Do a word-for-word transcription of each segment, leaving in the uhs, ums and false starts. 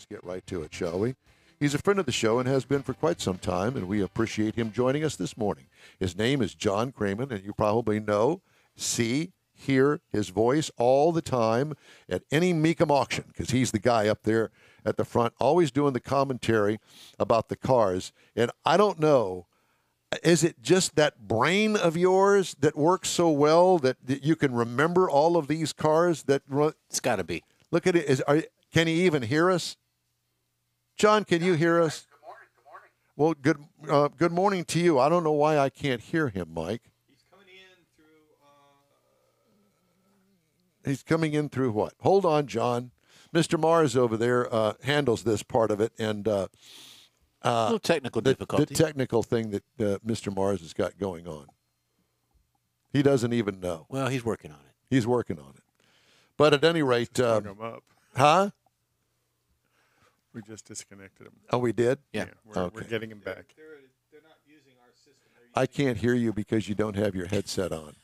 just get right to it, shall we? He's a friend of the show and has been for quite some time, and we appreciate him joining us this morning. His name is John Kraman, and you probably know, see, hear his voice all the time at any Mecum auction, because he's the guy up there at the front, always doing the commentary about the cars. And I don't know, is it just that brain of yours that works so well that, that you can remember all of these cars that run? It's got to be. Look at it. Is, are, can he even hear us? John, can you hear us? Good morning. Good morning. Well, good, uh, good morning to you. I don't know why I can't hear him, Mike. He's coming in through... Uh... He's coming in through what? Hold on, John. Mister Mars over there uh, handles this part of it, and uh, uh, a little technical the, difficulty. The technical thing that uh, Mister Mars has got going on. He doesn't even know. Well, he's working on it. He's working on it. But at any rate, um, him up. Huh? We just disconnected him. Oh, we did? Yeah, yeah we're, okay. we're getting him back. They're, they're, they're not using our system. Using I can't hear you because you don't have your headset on.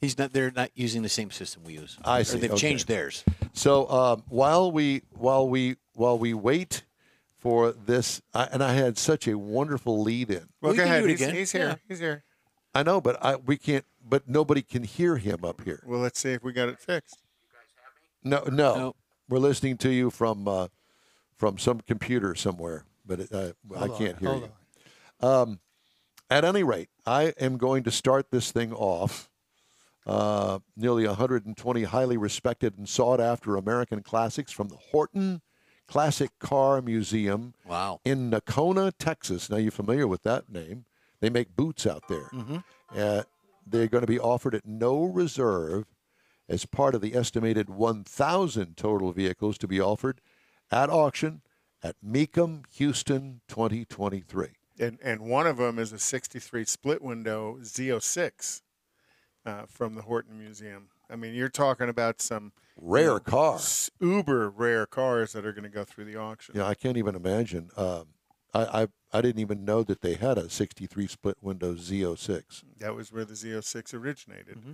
He's not. They're not using the same system we use. I see. Or they've okay. changed theirs. So um, while we while we while we wait for this, I, and I had such a wonderful lead in. Well, well go ahead. He's, he's here. Yeah. He's here. I know, but I we can't. But nobody can hear him up here. Well, let's see if we got it fixed. You guys have me? No, no. Nope. We're listening to you from uh, from some computer somewhere, but it, uh, I can't on, hear hold you. On. Um, at any rate, I am going to start this thing off. Uh, nearly one hundred twenty highly respected and sought-after American classics from the Horton Classic Car Museum wow. in Nocona, Texas. Now, you're familiar with that name. They make boots out there. Mm-hmm. uh, they're going to be offered at no reserve as part of the estimated one thousand total vehicles to be offered at auction at Mecum, Houston, twenty twenty-three. And, and one of them is a sixty-three split-window Z oh six. Uh, from the Horton Museum. I mean, you're talking about some rare you know, cars, uber rare cars that are going to go through the auction. Yeah, I can't even imagine. Um, I, I I didn't even know that they had a sixty-three split window Z oh six. That was where the Z oh six originated. Mm-hmm.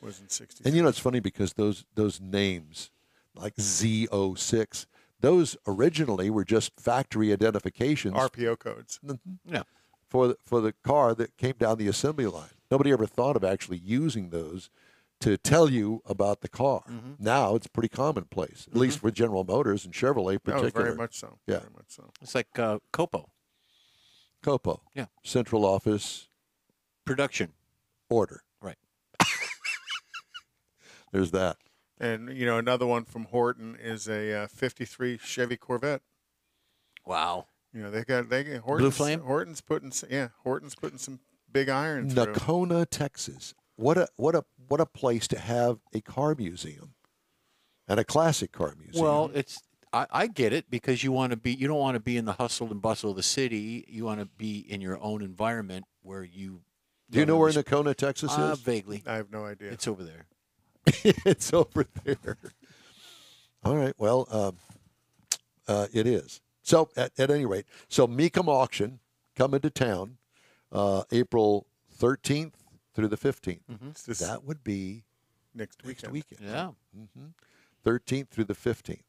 Was in sixty-three. And you know, it's funny because those those names like Z oh six, those originally were just factory identifications, R P O codes. Yeah. For the, for the car that came down the assembly line. Nobody ever thought of actually using those to tell you about the car. Mm-hmm. Now it's pretty commonplace, at mm-hmm. least with General Motors and Chevrolet particularly. Oh, very much so. Yeah. Very much so. It's like uh, Copo. Copo. Yeah. Central office. Production. Order. Right. There's that. And, you know, another one from Horton is a uh, fifty-three Chevy Corvette. Wow. You know, they got they Horton's, Blue Flame? Horton's putting yeah, Horton's putting some big iron through. Nocona, Texas. What a what a what a place to have a car museum and a classic car museum. Well, it's I, I get it because you want to be you don't want to be in the hustle and bustle of the city. You want to be in your own environment where you Do you know where Nocona, Texas is? Uh, vaguely. I have no idea. It's over there. It's over there. All right. Well, um, uh, it is. So, at, at any rate, so Mecum auction coming to town uh, April thirteenth through the fifteenth. Mm-hmm. That would be next weekend. Next weekend. Yeah. Mm-hmm. thirteenth through the fifteenth.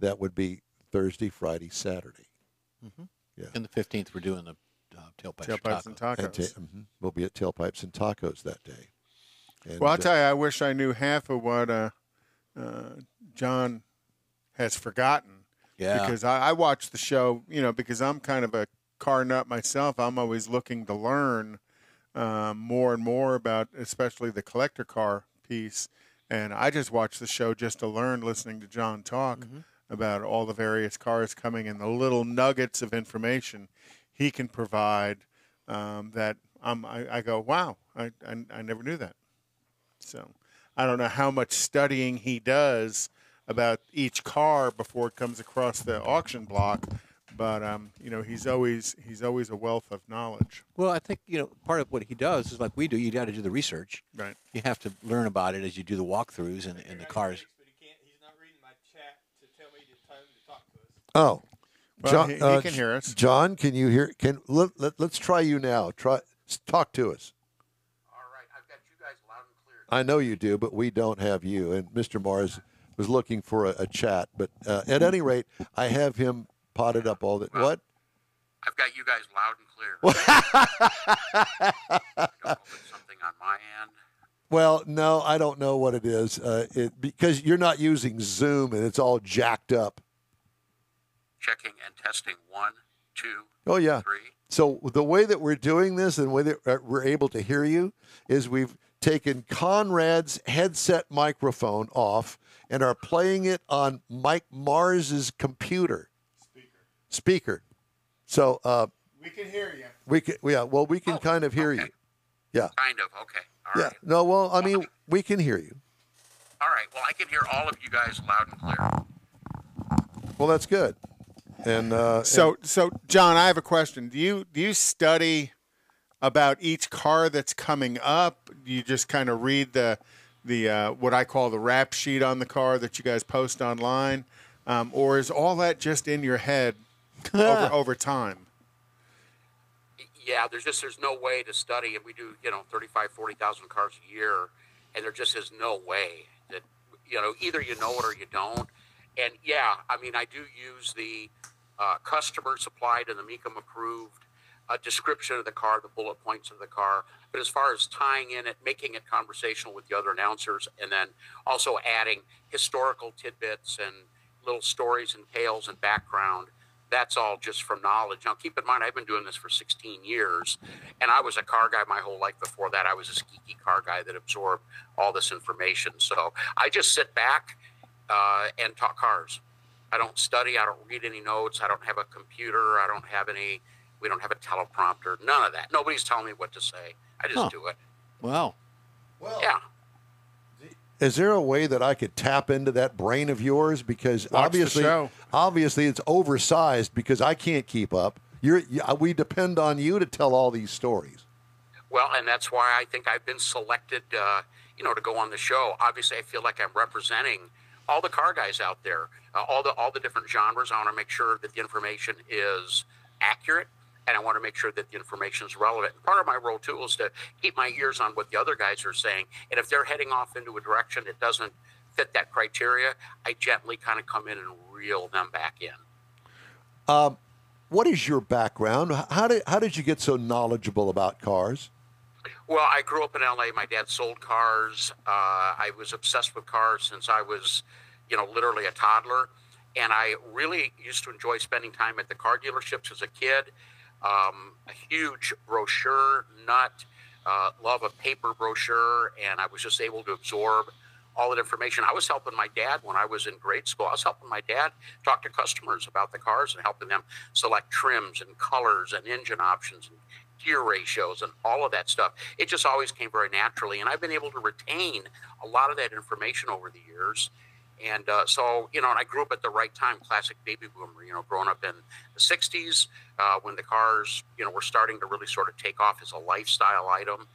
That would be Thursday, Friday, Saturday. Mm-hmm. Yeah. And the fifteenth, we're doing the uh, tailpipes, tailpipes and tacos. And ta mm-hmm. We'll be at Tailpipes and Tacos that day. And, well, I'll tell you, I wish I knew half of what uh, uh, John has forgotten. Yeah. Because I, I watch the show, you know, because I'm kind of a car nut myself. I'm always looking to learn um, more and more about, especially the collector car piece. And I just watch the show just to learn, listening to John talk mm-hmm. about all the various cars coming and the little nuggets of information he can provide um, that I'm, I, I go, wow, I, I, I never knew that. So I don't know how much studying he does about each car before it comes across the auction block, but um, you know he's always he's always a wealth of knowledge. Well, I think you know part of what he does is like we do. You got to do the research. Right. You have to learn about it as you do the walkthroughs and, and the cars. Six, but he can't, he's not reading my chat to tell me to tell him to talk to us. Oh, well, John, he, he uh, can hear us. John, can you hear? Can let, let, let's try you now. Try talk to us. All right, I've got you guys loud and clear. I know you do, but we don't have you. And Mister Mars. was looking for a, a chat. But uh, at any rate, I have him potted up all the well, what? I've got you guys loud and clear. I don't know if it's something on my end. Well, no, I don't know what it is. Uh, it because you're not using Zoom and it's all jacked up. Checking and testing one, two, oh yeah, three. So the way that we're doing this and the way that we're able to hear you is we've taken Conrad's headset microphone off and are playing it on Mike Mars's computer. Speaker. Speaker. So uh, we can hear you. We can, yeah. Well, we can oh, kind of hear okay. you. Yeah. Kind of. Okay. All yeah. Right. No. Well, I mean, we can hear you. All right. Well, I can hear all of you guys loud and clear. Well, that's good. And uh, so, and so John, I have a question. Do you do you study about each car that's coming up? Do you just kind of read the the uh, what I call the rap sheet on the car that you guys post online, um, or is all that just in your head over over time? Yeah, there's just there's no way to study, and we do you know thirty-five, forty thousand cars a year, and there just is no way that you know either you know it or you don't. And yeah, I mean I do use the uh, customer supplied and the Mecum approved uh, description of the car, the bullet points of the car. But as far as tying in it, making it conversational with the other announcers, and then also adding historical tidbits and little stories and tales and background. That's all just from knowledge. Now, keep in mind, I've been doing this for sixteen years, and I was a car guy my whole life before that. I was a geeky car guy that absorbed all this information. So I just sit back uh, and talk cars. I don't study. I don't read any notes. I don't have a computer. I don't have any – we don't have a teleprompter. None of that. Nobody's telling me what to say. I just huh. do it. Wow. Well, yeah. Is there a way that I could tap into that brain of yours? Because Watch obviously, obviously, it's oversized because I can't keep up. You're, we depend on you to tell all these stories. Well, and that's why I think I've been selected, uh, you know, to go on the show. Obviously, I feel like I'm representing all the car guys out there, uh, all the all the different genres. I want to make sure that the information is accurate. And I want to make sure that the information is relevant. Part of my role, too, is to keep my ears on what the other guys are saying. And if they're heading off into a direction that doesn't fit that criteria, I gently kind of come in and reel them back in. Um, what is your background? How did, how did you get so knowledgeable about cars? Well, I grew up in L A. My dad sold cars. Uh, I was obsessed with cars since I was, you know, literally a toddler. And I really used to enjoy spending time at the car dealerships as a kid. Um, a huge brochure nut, uh, love of paper brochure, and I was just able to absorb all that information. I was helping my dad when I was in grade school. I was helping my dad talk to customers about the cars and helping them select trims and colors and engine options and gear ratios and all of that stuff. It just always came very naturally, and I've been able to retain a lot of that information over the years. And uh, so, you know, and I grew up at the right time, classic baby boomer, you know, growing up in the sixties uh, when the cars, you know, were starting to really sort of take off as a lifestyle item.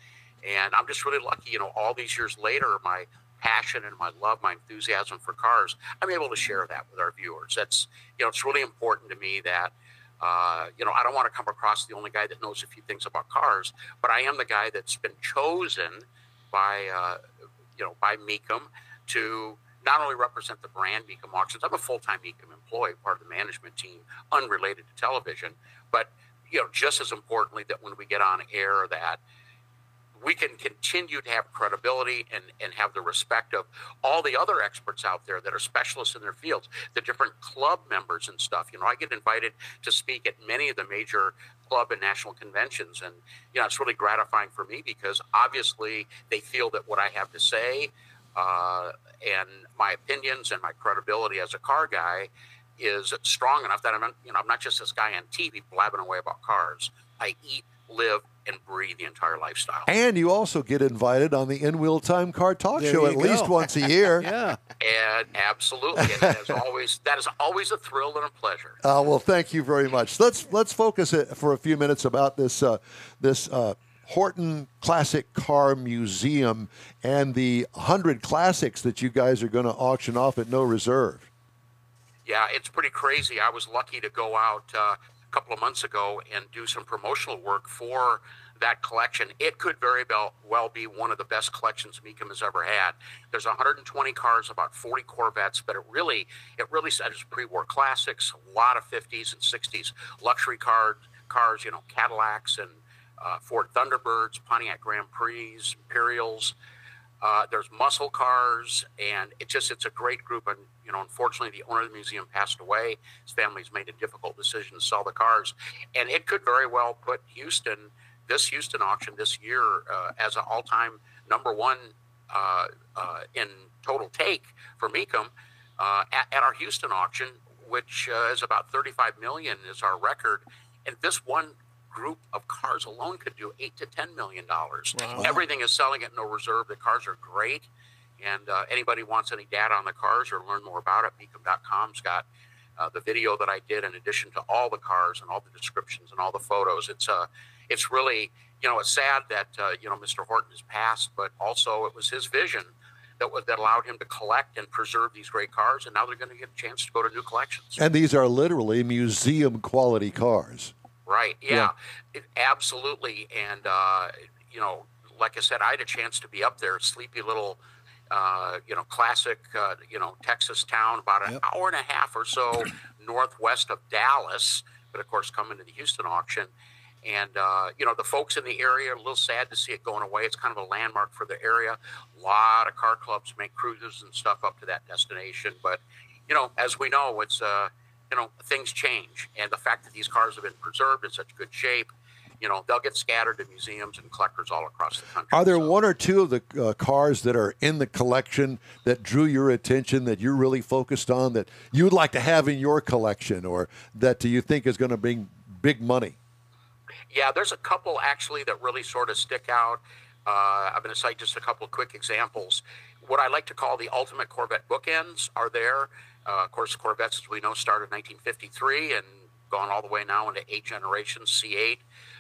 And I'm just really lucky, you know, all these years later, my passion and my love, my enthusiasm for cars, I'm able to share that with our viewers. That's, you know, it's really important to me that, uh, you know, I don't want to come across the only guy that knows a few things about cars, but I am the guy that's been chosen by, uh, you know, by Mecum to not only represent the brand Mecum Auctions. I'm a full-time Mecum employee, part of the management team, unrelated to television. But, you know, just as importantly that when we get on air that we can continue to have credibility and, and have the respect of all the other experts out there that are specialists in their fields, the different club members and stuff. You know, I get invited to speak at many of the major club and national conventions. And, you know, it's really gratifying for me because obviously they feel that what I have to say Uh, and my opinions and my credibility as a car guy is strong enough that I'm, you know, I'm not just this guy on T V blabbing away about cars. I eat, live, and breathe the entire lifestyle. And you also get invited on the In Wheel Time Car Talk there Show at go. least once a year. yeah, and absolutely, and as always, that is always a thrill and a pleasure. Uh, well, thank you very much. Let's let's focus it for a few minutes about this uh, this. Uh, Horton Classic Car Museum and the one hundred classics that you guys are going to auction off at no reserve. Yeah, it's pretty crazy. I was lucky to go out uh, a couple of months ago and do some promotional work for that collection. It could very well be one of the best collections Mecum has ever had. There's one hundred twenty cars, about forty Corvettes, but it really, it really centers pre-war classics, a lot of fifties and sixties luxury car, cars, you know, Cadillacs and uh, Ford Thunderbirds, Pontiac Grand Prix, Imperials. Uh, there's muscle cars, and it just, it's a great group. And, you know, unfortunately, the owner of the museum passed away. His family's made a difficult decision to sell the cars. And it could very well put Houston, this Houston auction this year, uh, as an all-time number one uh, uh, in total take for Mecum uh, at, at our Houston auction, which uh, is about thirty-five million dollars is our record. And this one group of cars alone could do eight to ten million dollars. Wow. Everything is selling at no reserve. The cars are great, and uh, anybody wants any data on the cars or learn more about it, Mecum dot com's got uh, the video that I did in addition to all the cars and all the descriptions and all the photos. It's uh it's really, you know, it's sad that uh, you know, Mister Horton has passed, but also it was his vision that was, that allowed him to collect and preserve these great cars, and now they're going to get a chance to go to new collections. And these are literally museum quality cars. Right. Yeah, yeah. It, absolutely. And, uh, you know, like I said, I had a chance to be up there, sleepy little, uh, you know, classic, uh, you know, Texas town, about an yep. hour and a half or so northwest of Dallas. But, of course, coming to the Houston auction. And, uh, you know, the folks in the area are a little sad to see it going away. It's kind of a landmark for the area. A lot of car clubs make cruises and stuff up to that destination. But, you know, as we know, it's uh, – you know, things change, and the fact that these cars have been preserved in such good shape, you know, they'll get scattered in museums and collectors all across the country. Are there so. one or two of the uh, cars that are in the collection that drew your attention, that you're really focused on, that you'd like to have in your collection, or that you think is going to bring big money? Yeah, there's a couple actually that really sort of stick out. Uh, I'm going to cite just a couple of quick examples. What I like to call the ultimate Corvette bookends are there. Uh, of course, Corvettes, as we know, started in nineteen fifty-three and gone all the way now into eight generations. C eight,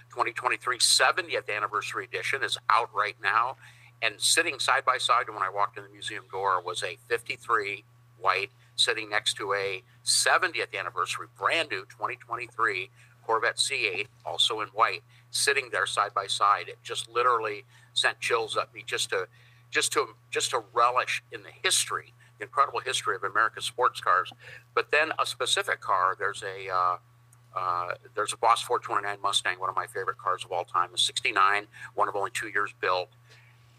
twenty twenty-three seventieth anniversary edition is out right now. And sitting side by side when I walked in the museum door was a fifty-three white sitting next to a seventieth anniversary, brand new twenty twenty-three Corvette C eight, also in white, sitting there side by side. It just literally sent chills up me just to just to just to relish in the history, the incredible history of America's sports cars. But then a specific car, there's a uh, uh, there's a Boss four twenty-nine Mustang, one of my favorite cars of all time, a sixty-nine, one of only two years built,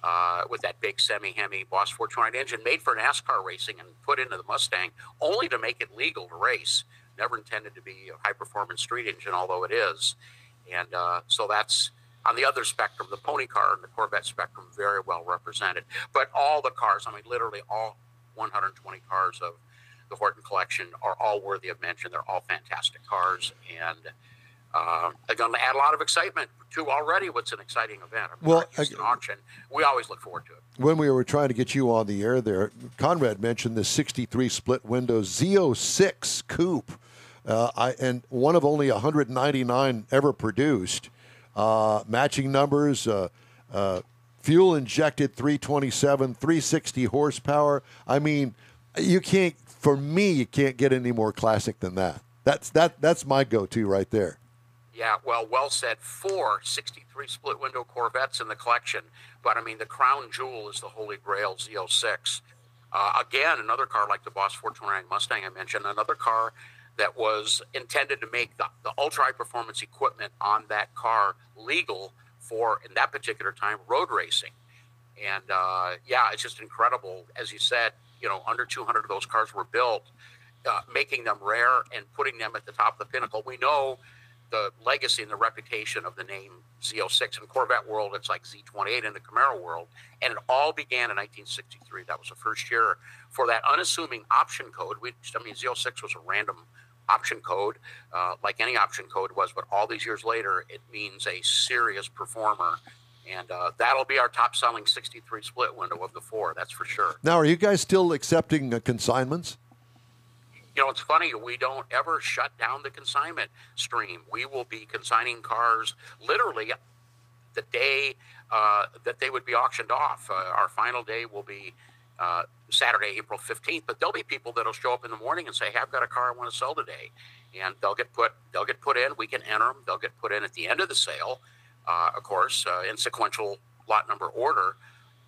uh, with that big semi-hemi Boss four twenty-nine engine, made for NASCAR racing and put into the Mustang only to make it legal to race. Never intended to be a high-performance street engine, although it is. And uh, so that's on the other spectrum, the pony car and the Corvette spectrum, very well represented. But all the cars, I mean, literally all one hundred twenty cars of the Horton collection are all worthy of mention. They're all fantastic cars, and uh, they're going to add a lot of excitement to already what's an exciting event. I mean, well, it's an auction. We always look forward to it. When we were trying to get you on the air there, Conrad mentioned the sixty-three split window Z oh six coupe, uh, I, and one of only one hundred ninety-nine ever produced. Uh, matching numbers, uh, uh, fuel injected three twenty-seven, three sixty horsepower. I mean, you can't, for me, you can't get any more classic than that. That's, that, that's my go-to right there. Yeah, well, well said. Four sixty-three split window Corvettes in the collection. But, I mean, the crown jewel is the Holy Grail Z oh six. Uh, again, another car like the Boss four twenty-nine Mustang I mentioned, another car that was intended to make the, the ultra-high-performance equipment on that car legal for, in that particular time, road racing. And, uh, yeah, it's just incredible. As you said, you know, under two hundred of those cars were built, uh, making them rare and putting them at the top of the pinnacle. We know the legacy and the reputation of the name Z oh six in the Corvette world. It's like Z twenty-eight in the Camaro world. And it all began in nineteen sixty-three. That was the first year for that unassuming option code. We, I mean, Z oh six was a random option code, uh, like any option code was, but all these years later, it means a serious performer. And uh, that'll be our top-selling sixty-three split window of the four, that's for sure. Now, are you guys still accepting uh, consignments? You know, it's funny, we don't ever shut down the consignment stream. We will be consigning cars literally the day uh, that they would be auctioned off. Uh, our final day will be uh, Saturday, April fifteenth, but there'll be people that'll show up in the morning and say, hey, I've got a car I want to sell today. And they'll get put, they'll get put in, we can enter them, they'll get put in at the end of the sale. uh, of course, uh, in sequential lot number order.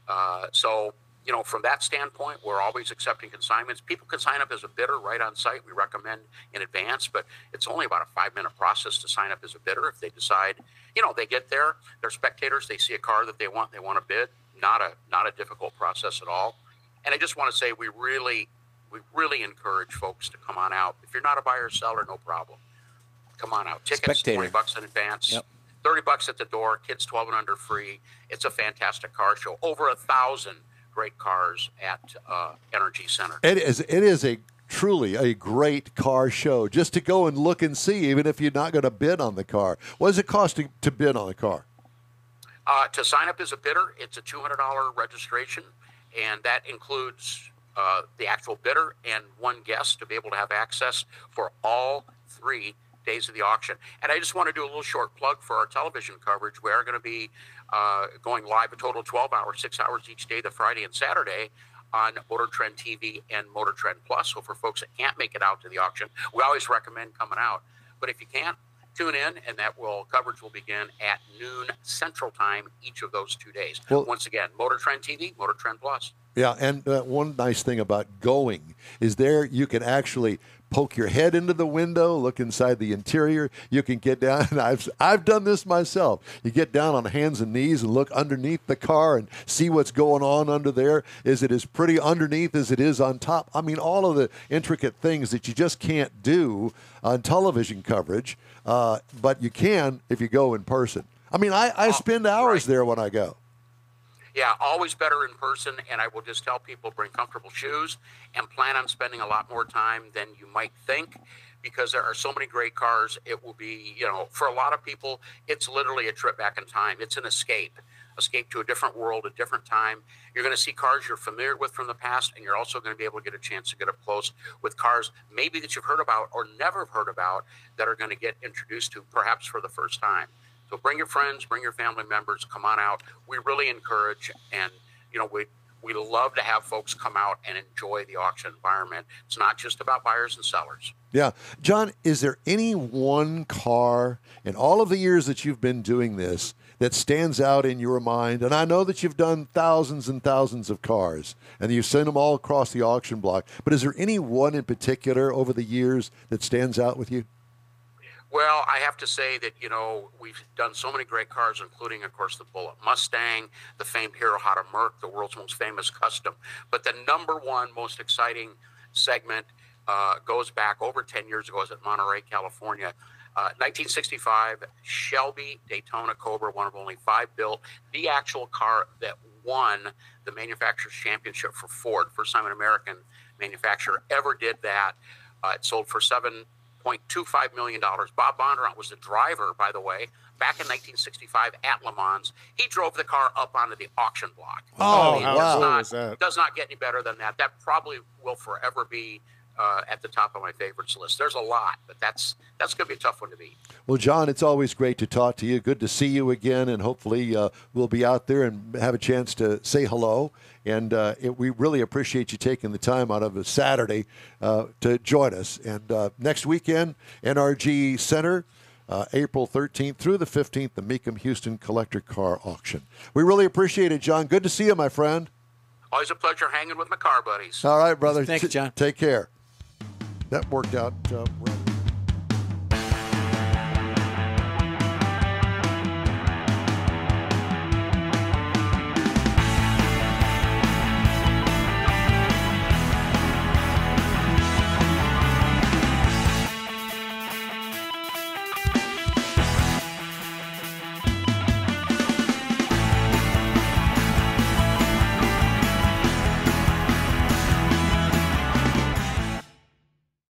Uh, so, you know, from that standpoint, we're always accepting consignments. People can sign up as a bidder right on site. We recommend in advance, but it's only about a five-minute process to sign up as a bidder. If they decide, you know, they get there, they're spectators, they see a car that they want, they want to bid. Not a not a difficult process at all. And I just want to say we really, we really encourage folks to come on out. If you're not a buyer or seller, no problem. Come on out. Tickets, Spectator. twenty bucks in advance. Yep. thirty bucks at the door, kids twelve and under free. It's a fantastic car show. Over a thousand great cars at uh, N R G Center. It is, it is a truly a great car show just to go and look and see, even if you're not going to bid on the car. What is it costing to bid on the car? Uh, to sign up as a bidder, it's a two hundred dollar registration, and that includes uh, the actual bidder and one guest to be able to have access for all three days of the auction. And I just want to do a little short plug for our television coverage. We are going to be uh, going live a total of twelve hours, six hours each day, the Friday and Saturday, on Motor Trend T V and Motor Trend Plus. So for folks that can't make it out to the auction, we always recommend coming out. But if you can't, tune in, and that will coverage will begin at noon Central Time each of those two days. Well, once again, Motor Trend T V, Motor Trend Plus. Yeah, and uh, one nice thing about going is there you can actually poke your head into the window, look inside the interior. You can get down, and I've, I've done this myself. You get down on hands and knees and look underneath the car and see what's going on under there. Is it as pretty underneath as it is on top? I mean, all of the intricate things that you just can't do on television coverage, uh, but you can if you go in person. I mean, I, I spend hours there when I go. Yeah, always better in person, and I will just tell people, bring comfortable shoes and plan on spending a lot more time than you might think, because there are so many great cars. It will be, you know, for a lot of people, it's literally a trip back in time. It's an escape, escape to a different world, a different time. You're going to see cars you're familiar with from the past, and you're also going to be able to get a chance to get up close with cars maybe that you've heard about or never have heard about that are going to get introduced to perhaps for the first time. So bring your friends, bring your family members, come on out. We really encourage, and you know, we we love to have folks come out and enjoy the auction environment. It's not just about buyers and sellers. Yeah. John, is there any one car in all of the years that you've been doing this that stands out in your mind? And I know that you've done thousands and thousands of cars, and you've sent them all across the auction block, but is there any one in particular over the years that stands out with you? Well, I have to say that, you know, we've done so many great cars, including, of course, the Bullitt Mustang, the famed Hirohata Merc, the world's most famous custom. But the number one most exciting segment uh, goes back over ten years ago. It was at Monterey, California. Uh, nineteen sixty-five Shelby Daytona Cobra, one of only five built, the actual car that won the manufacturer's championship for Ford. First time an American manufacturer ever did that. Uh, it sold for seven point two five million dollars. Bob Bondurant was the driver, by the way, back in nineteen sixty-five at Le Mans. He drove the car up onto the auction block. Oh, I mean, wow. Not, is that? Does not get any better than that. That probably will forever be uh, at the top of my favorites list. There's a lot, but that's that's going to be a tough one to beat. Well, John, it's always great to talk to you. Good to see you again, and hopefully uh, we'll be out there and have a chance to say hello. And uh, it, we really appreciate you taking the time out of a Saturday uh, to join us. And uh, next weekend, N R G Center, uh, April thirteenth through the fifteenth, the Mecum Houston Collector Car Auction. We really appreciate it, John. Good to see you, my friend. Always a pleasure hanging with my car buddies. All right, brother. Thanks, John. T- take care. That worked out uh,